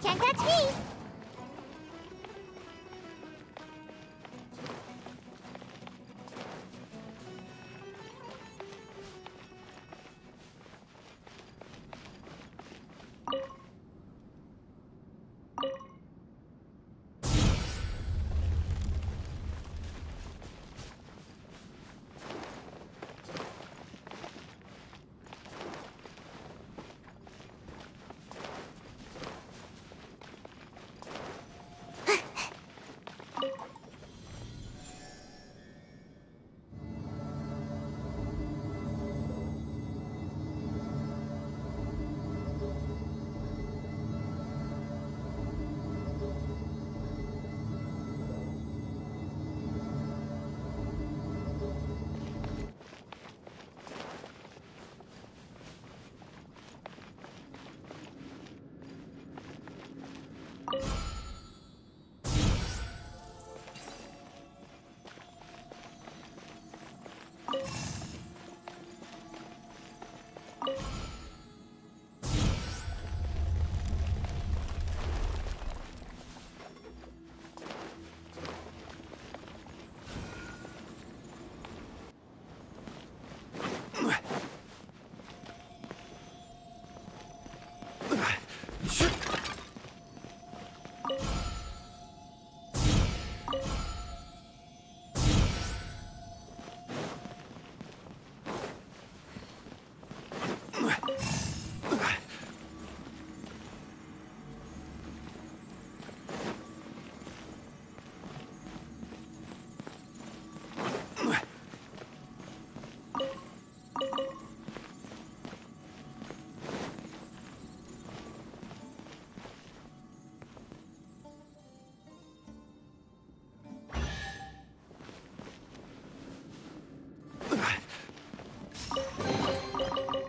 Can't catch me!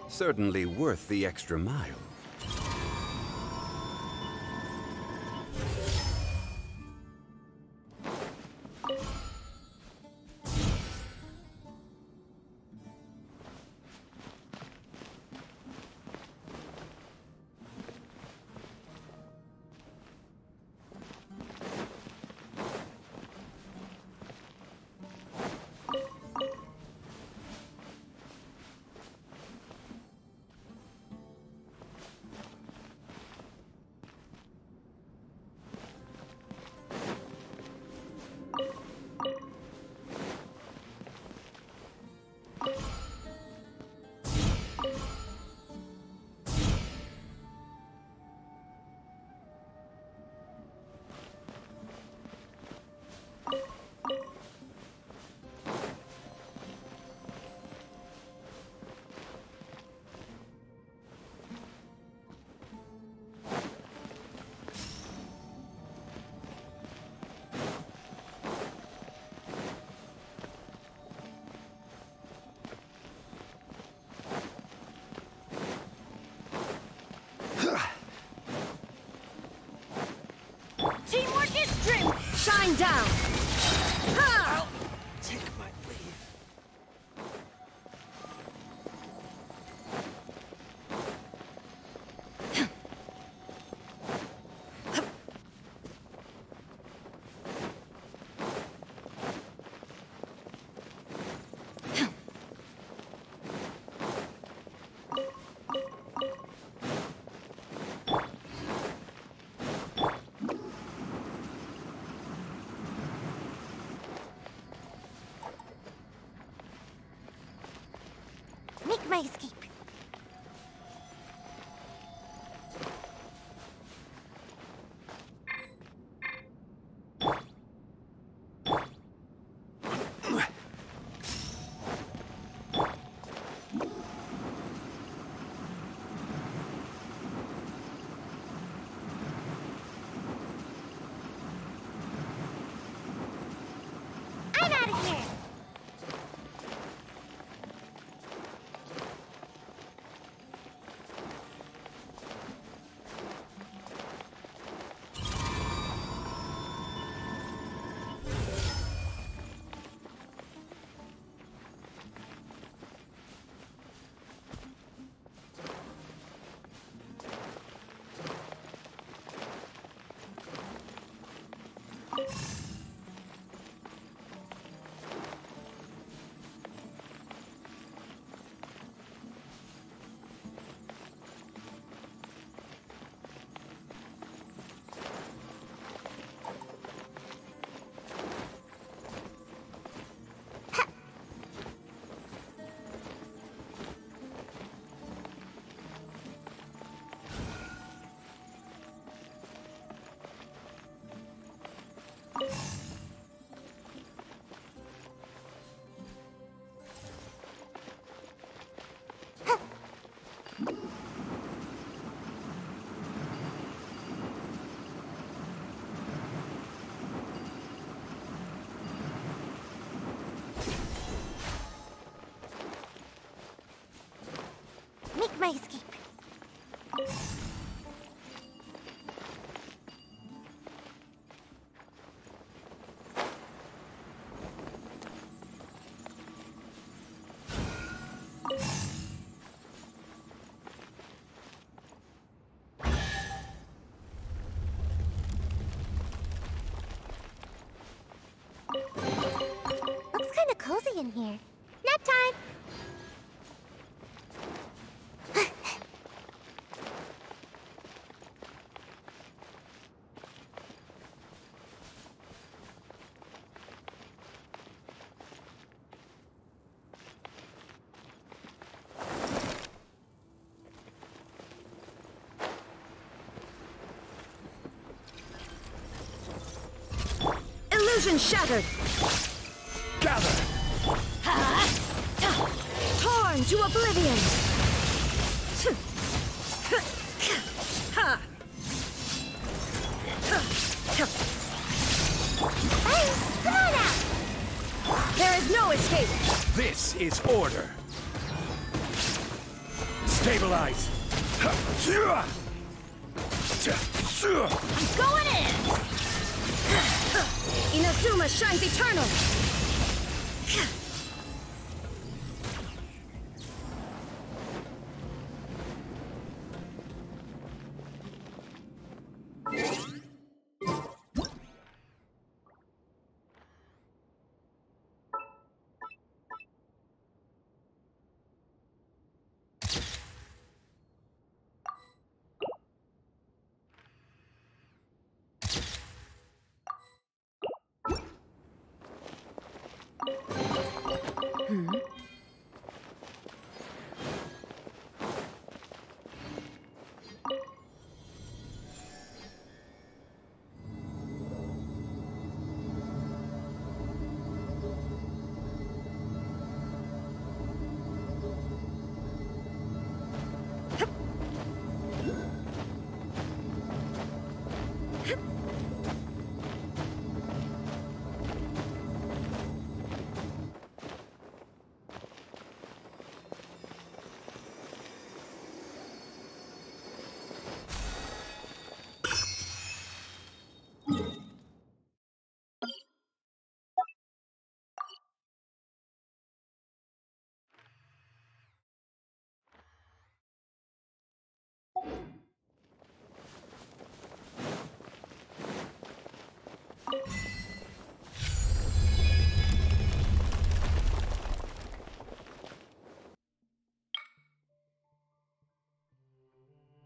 Certainly worth the extra mile. Shine down! Ha! I'll take my leave. My escape. in here. Nap time! Illusion shattered! Gather! Torn to oblivion! Hey, come on out! There is no escape! This is order! Stabilize! I'm going in! Inazuma shines eternal!